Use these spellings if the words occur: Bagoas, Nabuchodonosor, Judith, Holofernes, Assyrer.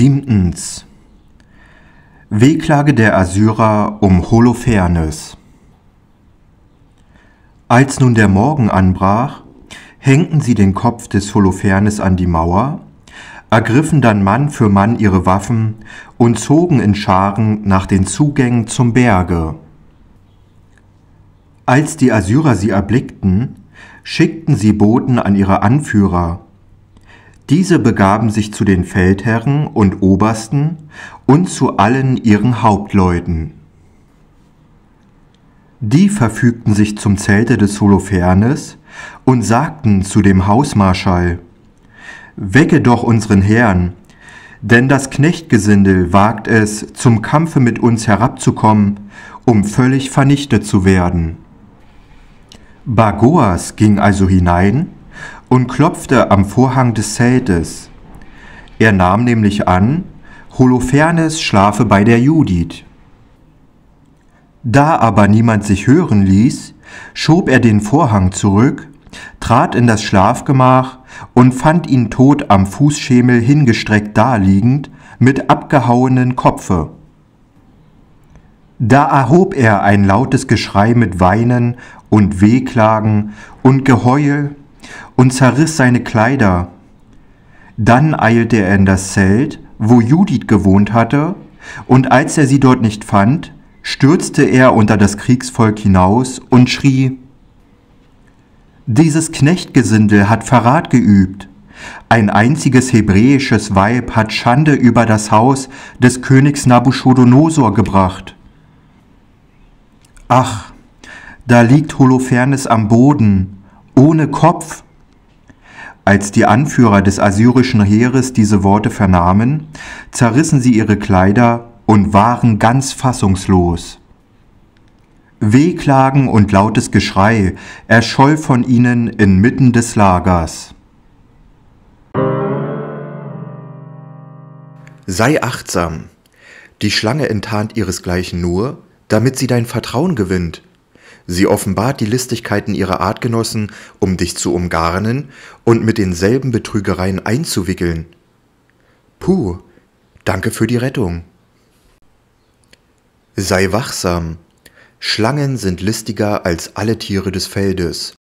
7. Wehklage der Assyrer um Holofernes. Als nun der Morgen anbrach, hängten sie den Kopf des Holofernes an die Mauer, ergriffen dann Mann für Mann ihre Waffen und zogen in Scharen nach den Zugängen zum Berge. Als die Assyrer sie erblickten, schickten sie Boten an ihre Anführer. Diese begaben sich zu den Feldherren und Obersten und zu allen ihren Hauptleuten. Die verfügten sich zum Zelte des Holofernes und sagten zu dem Hausmarschall: „Wecke doch unseren Herrn, denn das Knechtgesindel wagt es, zum Kampfe mit uns herabzukommen, um völlig vernichtet zu werden.“ Bagoas ging also hinein und klopfte am Vorhang des Zeltes. Er nahm nämlich an, Holofernes schlafe bei der Judith. Da aber niemand sich hören ließ, schob er den Vorhang zurück, trat in das Schlafgemach und fand ihn tot am Fußschemel hingestreckt daliegend, mit abgehauenen Kopfe. Da erhob er ein lautes Geschrei mit Weinen und Wehklagen und Geheul und zerriss seine Kleider. Dann eilte er in das Zelt, wo Judith gewohnt hatte, und als er sie dort nicht fand, stürzte er unter das Kriegsvolk hinaus und schrie: „Dieses Knechtgesindel hat Verrat geübt. Ein einziges hebräisches Weib hat Schande über das Haus des Königs Nabuchodonosor gebracht. Ach, da liegt Holofernes am Boden, ohne Kopf!“ Als die Anführer des assyrischen Heeres diese Worte vernahmen, zerrissen sie ihre Kleider und waren ganz fassungslos. Wehklagen und lautes Geschrei erscholl von ihnen inmitten des Lagers. Sei achtsam, die Schlange enttarnt ihresgleichen nur, damit sie dein Vertrauen gewinnt. Sie offenbart die Listigkeiten ihrer Artgenossen, um dich zu umgarnen und mit denselben Betrügereien einzuwickeln. Puh, danke für die Rettung. Sei wachsam. Schlangen sind listiger als alle Tiere des Feldes.